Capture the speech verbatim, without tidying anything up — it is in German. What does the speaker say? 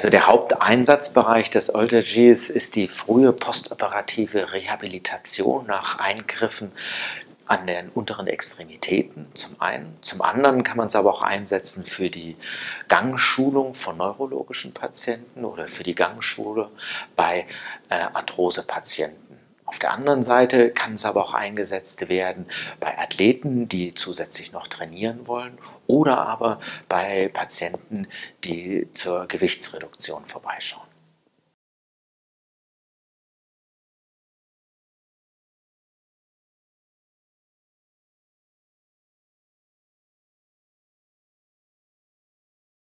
Also der Haupteinsatzbereich des AlterG ist die frühe postoperative Rehabilitation nach Eingriffen an den unteren Extremitäten zum einen. Zum anderen kann man es aber auch einsetzen für die Gangschulung von neurologischen Patienten oder für die Gangschule bei äh, Arthrose-Patienten. Auf der anderen Seite kann es aber auch eingesetzt werden bei Athleten, die zusätzlich noch trainieren wollen, oder aber bei Patienten, die zur Gewichtsreduktion vorbeischauen.